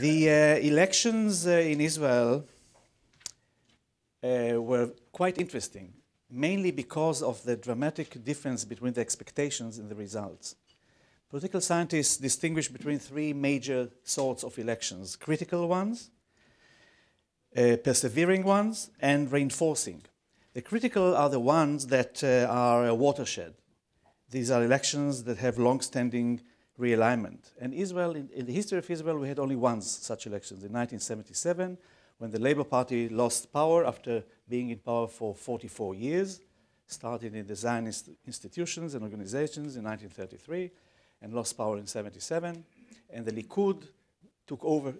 The elections in Israel were quite interesting, mainly because of the dramatic difference between the expectations and the results. Political scientists distinguish between three major sorts of elections: critical ones, persevering ones, and reinforcing. The critical are the ones that are a watershed. These are elections that have long-standing realignment. And Israel, in the history of Israel, we had only once such elections, in 1977, when the Labour Party lost power after being in power for 44 years, started in the Zionist institutions and organizations in 1933, and lost power in 1977, and the Likud took over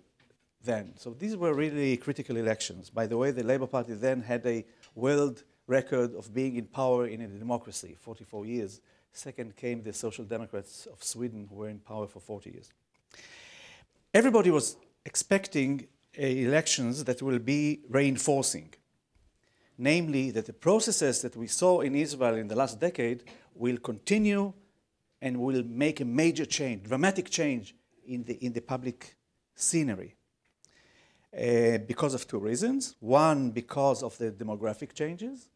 then. So these were really critical elections. By the way, the Labour Party then had a world record of being in power in a democracy, 44 years. Second came the Social Democrats of Sweden, who were in power for 40 years. Everybody was expecting elections that will be reinforcing, namely that the processes that we saw in Israel in the last decade will continue and will make a major change, dramatic change in the public scenery because of two reasons. One, because of the demographic changes.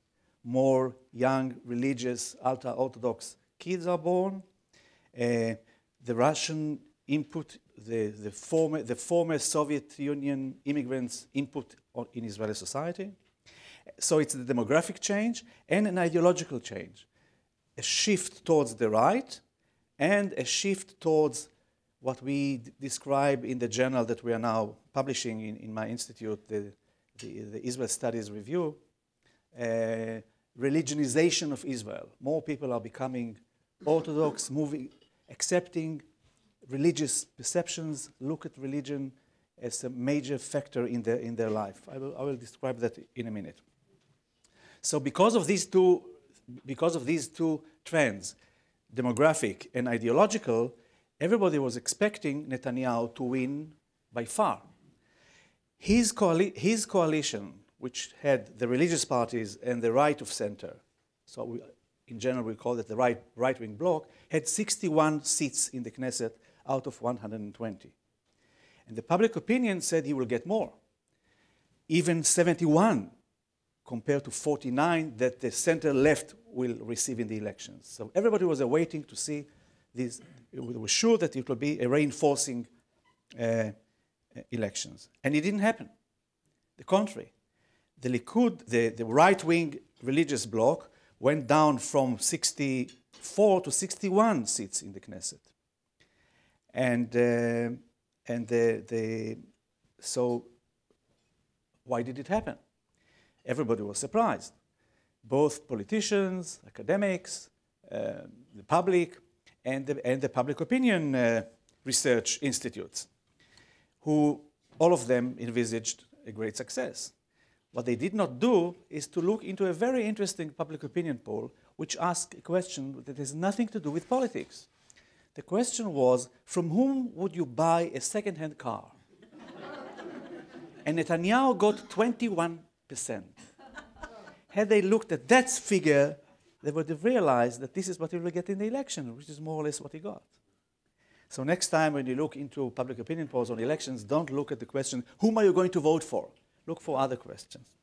More young, religious, ultra-Orthodox kids are born. The Russian input, the former Soviet Union immigrants' input in Israeli society. So it's the demographic change and an ideological change, a shift towards the right and a shift towards what we describe in the journal that we are now publishing in my institute, the Israel Studies Review, religionization of Israel. More people are becoming Orthodox, accepting religious perceptions, look at religion as a major factor in their life. I will describe that in a minute. So because of these two trends, demographic and ideological, everybody was expecting Netanyahu to win by far. His coalition, which had the religious parties and the right of center, so in general we call it the right-wing bloc, had 61 seats in the Knesset out of 120. And the public opinion said he will get more, even 71 compared to 49 that the center-left will receive in the elections. So everybody was awaiting to see these. We were sure that it will be a reinforcing elections. And it didn't happen. The contrary. The Likud, the right-wing religious bloc, went down from 64 to 61 seats in the Knesset. So why did it happen? Everybody was surprised, both politicians, academics, the public, and the public opinion research institutes, who all of them envisaged a great success. What they did not do is to look into a very interesting public opinion poll, which asked a question that has nothing to do with politics. The question was, from whom would you buy a second-hand car? And Netanyahu got 21%. Had they looked at that figure, they would have realized that this is what he will get in the election, which is more or less what he got. So next time when you look into public opinion polls on elections, don't look at the question, whom are you going to vote for? Look for other questions.